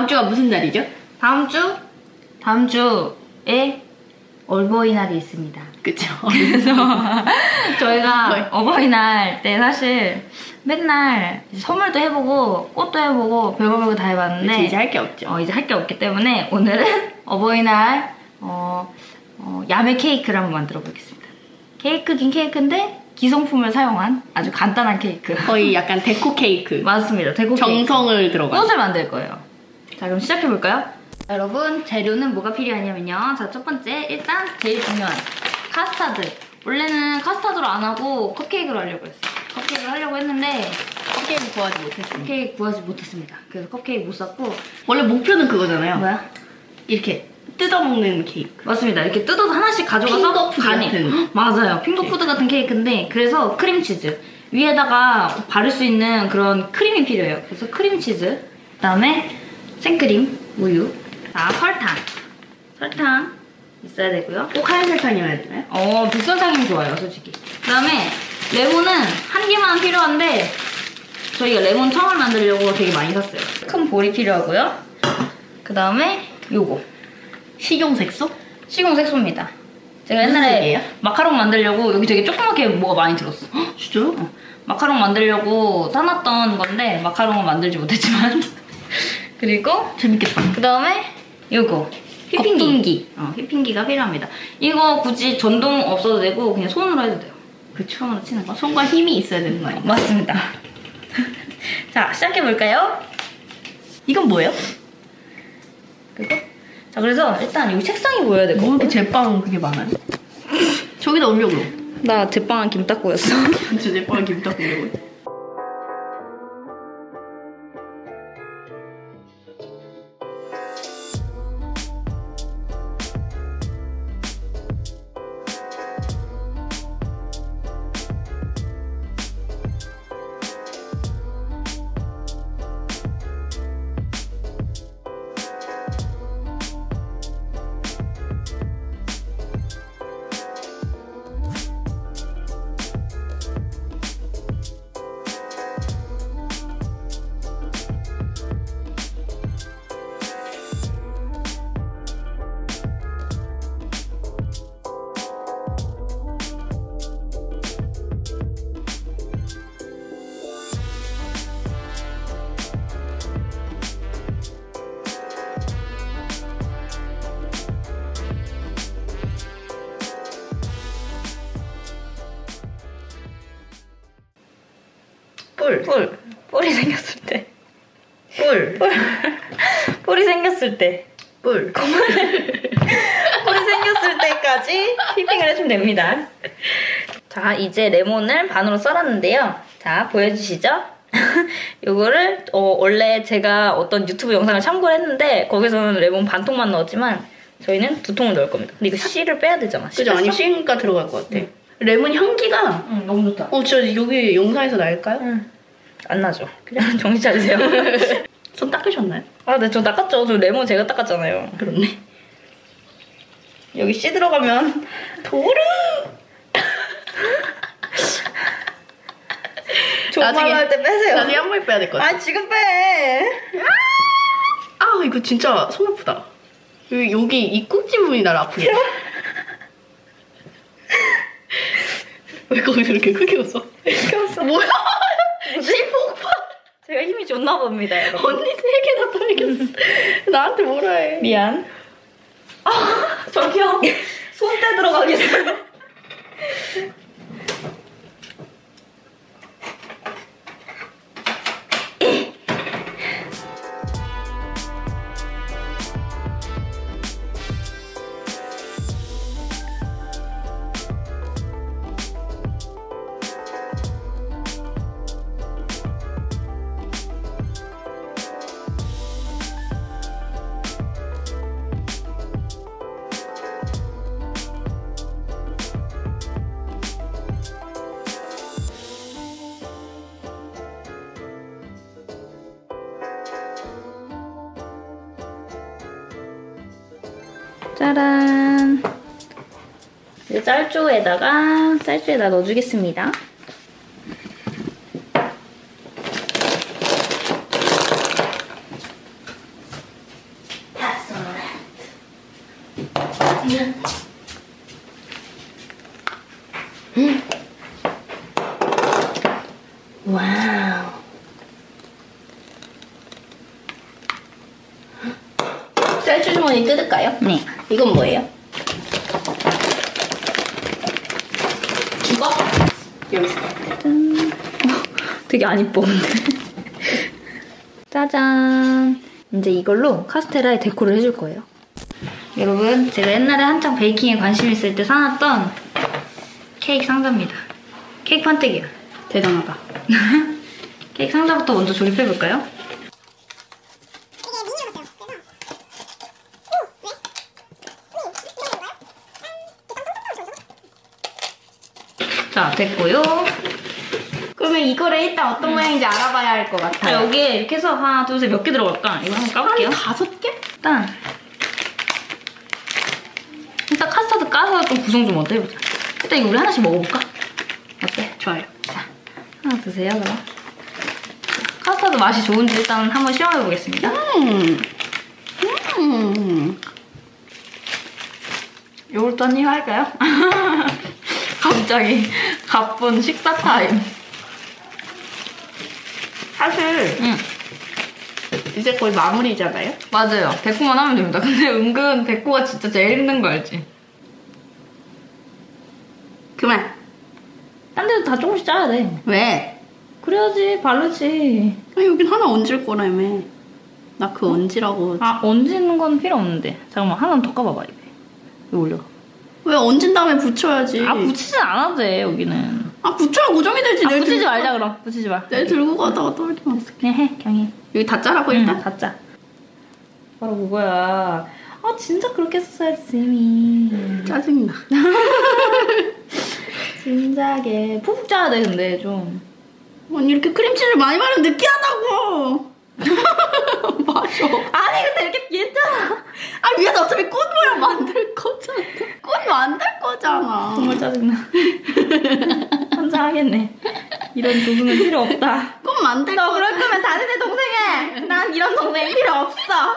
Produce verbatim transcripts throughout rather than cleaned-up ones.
다음 주가 무슨 날이죠? 다음 주? 다음 주에 어버이날이 있습니다. 그쵸. 그래서 저희가 어버이날 때 사실 맨날 선물도 해보고 꽃도 해보고 별거 별거 다 해봤는데 이제 할 게 없죠. 어, 이제 할 게 없기 때문에 오늘은 어버이날 어, 어, 야매 케이크를 한번 만들어 보겠습니다. 케이크긴 케이크인데 기성품을 사용한 아주 간단한 케이크. 거의 약간 데코 케이크. 맞습니다. 데코 정성을 케이크. 들어간 꽃을 만들 거예요. 자, 그럼 시작해볼까요? 자, 여러분, 재료는 뭐가 필요하냐면요. 자, 첫 번째, 일단 제일 중요한 카스타드. 원래는 카스타드로 안 하고 컵케이크로 하려고 했어요. 컵케이크를 하려고 했는데 컵케이크 구하지 못했습니다. 컵케이크 구하지 못했습니다. 그래서 컵케이크 못 샀고, 원래 목표는 그거잖아요. 뭐야? 이렇게 뜯어먹는 케이크. 맞습니다. 이렇게 뜯어서 하나씩 가져가서 간이. 맞아요. 핑거푸드 같은 케이크인데, 그래서 크림치즈 위에다가 바를 수 있는 그런 크림이 필요해요. 그래서 크림치즈, 그 다음에 생크림, 우유, 자, 설탕. 설탕 있어야 되고요. 꼭 하얀 설탕이어야 되나요? 어, 백설탕이면 좋아요, 솔직히. 그 다음에 레몬은 한 개만 필요한데 저희가 레몬 청을 만들려고 되게 많이 샀어요. 큰 볼이 필요하고요. 그 다음에 요거 식용색소? 식용색소입니다. 제가 옛날에 색이에요? 마카롱 만들려고 여기 되게 조그맣게 뭐가 많이 들었어. 헉, 진짜요? 어. 마카롱 만들려고 사놨던 건데 마카롱은 만들지 못했지만 그리고 재밌겠다. 그 다음에 요거 휘핑기. 휘핑기. 어, 휘핑기가 필요합니다. 이거 굳이 전동 없어도 되고 그냥 손으로 해도 돼요. 그 손으로 치는 거? 손과 힘이 있어야 되는 거 아니에요? 맞습니다. 자, 시작해볼까요? 이건 뭐예요? 그리고 자, 그래서 일단 여기 책상이 보여야 될 거. 뭐 이렇게 제빵 그게 많아요? 저기다 올려고. 나 제빵한 김딱고였어. 저 제빵한 김딱고였어. 뿔. 뿔. 뿔이 생겼을 때. 뿔. 뿔. 뿔이 생겼을 때. 뿔. 뿔이 생겼을 때까지 휘핑을 해주면 됩니다. 자, 이제 레몬을 반으로 썰었는데요. 자, 보여주시죠? 요거를, 어, 원래 제가 어떤 유튜브 영상을 참고를 했는데, 거기서는 레몬 반 통만 넣었지만, 저희는 두 통을 넣을 겁니다. 근데 이거 씨를 빼야 되잖아. 그죠? 아니, 씨가 들어갈 것 같아. 응. 레몬 향기가 응, 너무 좋다. 어, 저 여기 영상에서 날까요? 응. 안 나죠. 그냥 정신 차리세요. 손 닦으셨나요? 아, 네, 저 닦았죠. 저 레몬 제가 닦았잖아요. 그렇네. 여기 씨 들어가면 도루. 나중에 할 때 빼세요. 나중에 한 번에 빼야 될 것 같아. 아, 지금 빼. 아, 이거 진짜 손 아프다. 여기, 여기 이 꼭지 부분이 나를 아프게. 왜 거기서 이렇게 크게 웃어? 크게 웃어. 뭐야? 씨 폭발. 제가 힘이 좋나 봅니다. 여러분. 언니 세 개나 떨겼어. 나한테 뭐라 해. 미안. 아, 저기요. 손대 들어가겠어요. 짜란. 이제 짤조에다가 짤조에다 넣어주겠습니다. 음. 음. 와우. 쌀주 주머니 뜯을까요? 네. 이건 뭐예요? 이거? 여기서. 짠. 되게 안 이뻐 근데. 짜잔. 이제 이걸로 카스테라에 데코를 해줄 거예요. 여러분, 제가 옛날에 한창 베이킹에 관심 있을 때 사놨던 케이크 상자입니다. 케이크 판때기야. 대단하다. 케이크 상자부터 먼저 조립해볼까요? 자, 됐고요. 그러면 이거를 일단 어떤 음. 모양인지 알아봐야 할 것 같아요. 자, 여기에 이렇게 해서 하나, 둘, 셋 몇 개 들어갈까? 이거 한번 까볼게요. 한 다섯 개? 일단 일단 카스타드 까서 좀 구성 좀 어때 해보자. 일단 이거 우리 하나씩 먹어볼까? 어때? 좋아요. 자, 하나 드세요 그럼. 카스타드 맛이 좋은지 일단 한번 시험해보겠습니다. 음. 음. 요거부터 한 입 할까요? 갑자기 가쁜 식사 타임. 사실 음. 이제 거의 마무리잖아요? 맞아요. 데코만 하면 됩니다. 근데 은근 데코가 진짜 제일 힘든 거 알지? 그만. 딴 데도 다 조금씩 짜야 돼. 왜? 그래야지 바르지. 아, 여긴 하나 얹을 거라며. 나 그거 얹으라고. 아, 얹는 건 필요 없는데. 잠깐만, 하나 더 까봐봐. 이거, 이거 올려봐. 왜 얹은 다음에 붙여야지. 아, 붙이진 않아도 돼 여기는. 아, 붙여야 고정이 되지. 아, 붙이지 말자 그럼. 붙이지 마. 내일 들고 가다가 떨어지면 어떡해. 그냥 해, 그냥 해. 여기 다 짜라고. 응, 일단? 다 짜. 바로 그거야. 아, 진짜 그렇게 했었어야지 쌤이. 짜증나. 진작에 푹푹 짜야 돼 근데 좀. 아니, 이렇게 크림치즈를 많이 바르면 느끼하다고. 맞아. 아니 근데 이렇게 괜찮아. 아니 위에서 어차피 꽃 모양 만들 거잖아. 꽃 만들 거잖아. 정말 짜증나. 혼자 하겠네. 이런 동생은 필요 없다. 꽃 만들 거. 너 그럴 거면 다른 애 동생해. 난 이런 동생 필요 없어.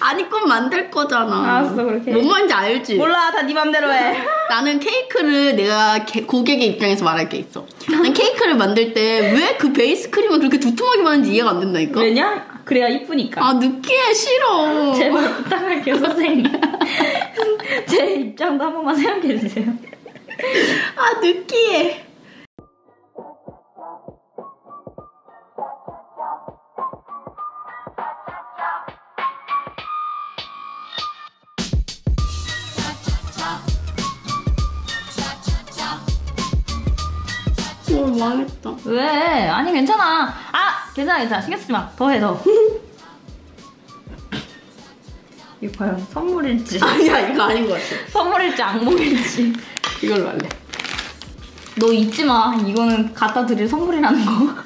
아니, 꽃 만들 거잖아. 알았어, 그렇게. 뭔 말인지 알지? 몰라, 다 네 맘대로 해. 나는 케이크를 내가 개, 고객의 입장에서 말할 게 있어. 난 케이크를 만들 때 왜 그 베이스 크림을 그렇게 두툼하게 바르는지 이해가 안 된다니까? 왜냐? 그래야 이쁘니까. 아, 느끼해, 싫어. 제발 부탁할게요, 선생님. 제 입장도 한 번만 생각해주세요. 아, 느끼해. 오, 망했다. 왜? 아니, 괜찮아. 아! 괜찮아, 괜찮아. 신경 쓰지 마. 더 해, 더. 이거 과연 선물일지. 아니야, 이거 아닌 것 같아. 선물일지, 악몽일지. 이걸로 할래. 너 잊지 마. 이거는 갖다 드릴 선물이라는 거.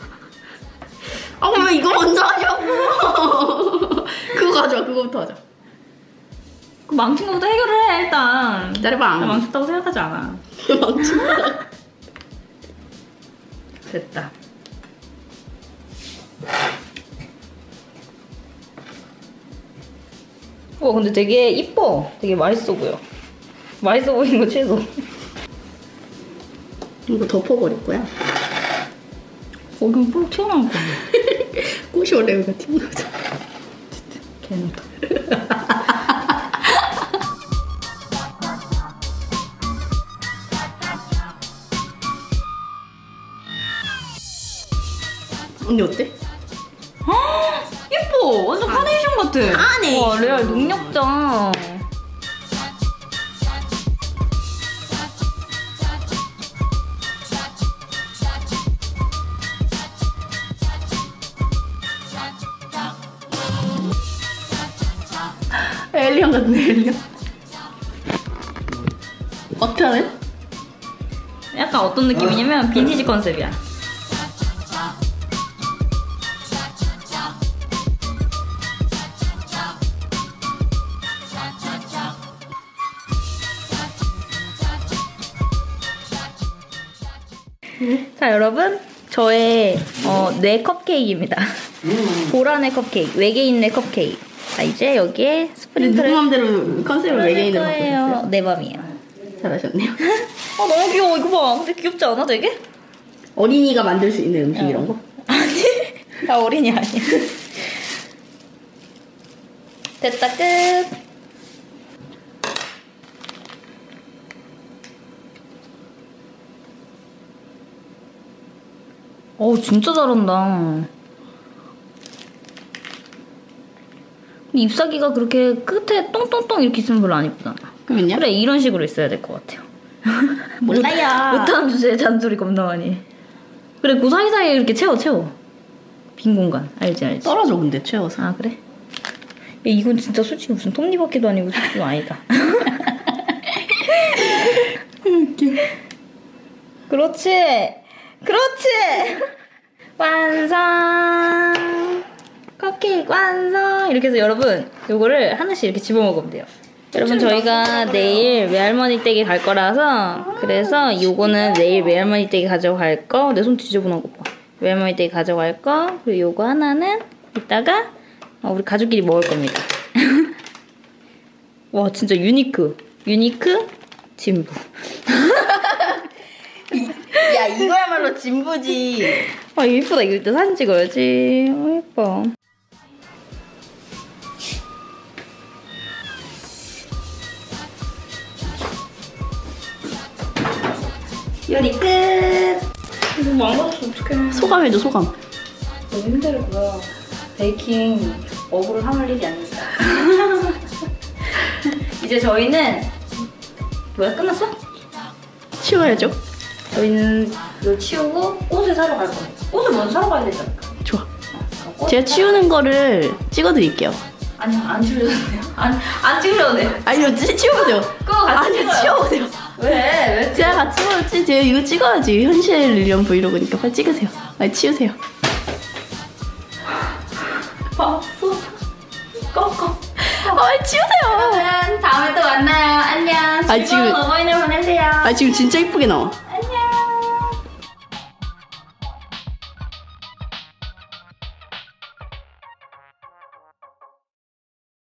아, 왜 이거 먼저 하냐고. 그거 가져와, 그거부터 하자. 그 망친 거부터 해결을 해, 일단. 기다려봐. 나 망쳤다고 생각하지 않아. 망친다. 됐다. 와, 근데 되게 이뻐. 되게 맛있어 보여. 맛있어 보이는 거 최소. 이거 덮어버릴 거야. 거긴 뿔 튀어나올 거야. 꽃이 원래 여기가 튀어나오잖아. 진짜 개놀다. 언니 어때? 아, 예뻐! 완전 카네이션 같아! 카네이션! 와, 레알 능력자! 엘리언 같네, 엘리언. 어떻게 하네? 약간 어떤 느낌이냐면 빈티지 컨셉이야. 자, 여러분, 저의 어, 뇌 컵케이크입니다. 보라뇌 컵케이크, 외계인 뇌 컵케이크. 자, 이제 여기에 스프링클을. 누구 맘대로 컨셉을 외계인으로 바꿔주세요. 내 맘이에요. 잘하셨네요. 아, 너무 귀여워. 이거 봐. 근데 귀엽지 않아, 되게? 어린이가 만들 수 있는 음식 어. 이런 거? 아니, 나 어린이 아니야. 됐다, 끝. 오, 진짜 잘한다. 근데 잎사귀가 그렇게 끝에 똥똥똥 이렇게 있으면 별로 안 예쁘잖아. 그럼요? 그래, 이런 식으로 있어야 될 것 같아요. 몰라요. 못하는 주제에 잔소리 겁나 많이. 그래, 그 사이사이에 이렇게 채워, 채워. 빈 공간. 알지, 알지. 떨어져, 근데, 채워서. 아, 그래? 야, 이건 진짜 솔직히 무슨 톱니바퀴도 아니고 솔직히 아니다. 그렇지. 그렇지! 완성! 컵케이크 완성! 이렇게 해서 여러분, 요거를 하나씩 이렇게 집어먹으면 돼요. 여러분, 저희가 내일 외할머니 댁에 갈 거라서, 그래서 요거는 내일 외할머니 댁에 가져갈 거, 내 손 지저분한 거 봐. 외할머니 댁에 가져갈 거, 그리고 요거 하나는 이따가 우리 가족끼리 먹을 겁니다. 와, 진짜 유니크. 유니크, 진부. 야, 이거야말로 진부지. 아, 예쁘다. 이거 일단 사진 찍어야지. 아, 예뻐. 요리 끝! 이거 뭐 안 받았어, 어떡해. 소감해줘, 소감. 너무 힘들고요. 베이킹 어부를 삼을 일이 아닙니다. 이제 저희는 뭐야, 끝났어? 치워야죠. 저희는 이걸 치우고 꽃을 사러 갈 거예요. 꽃을 먼저 사러 가야 되지 않을까? 좋아. 어, 제가 치우는 거를 찍어드릴게요. 아니요, 안 치우려도 돼요. 아니, 안 찍으려도 돼요. 아니요, 치우세요. 그거 같이 찍어요. 아니요, 치워보세요. 왜? 왜? 제가 같이 찍었지. 제가 이거 찍어야지. 현실 리얼 브이로그니까 빨리 찍으세요. 아니, 치우세요. 밥솥. 꺼꺼. 빨리 치우세요. 여러분, 다음에 또 만나요. 안녕. 즐거운 어버이날 보내세요. 아, 지금 진짜 이쁘게 나와.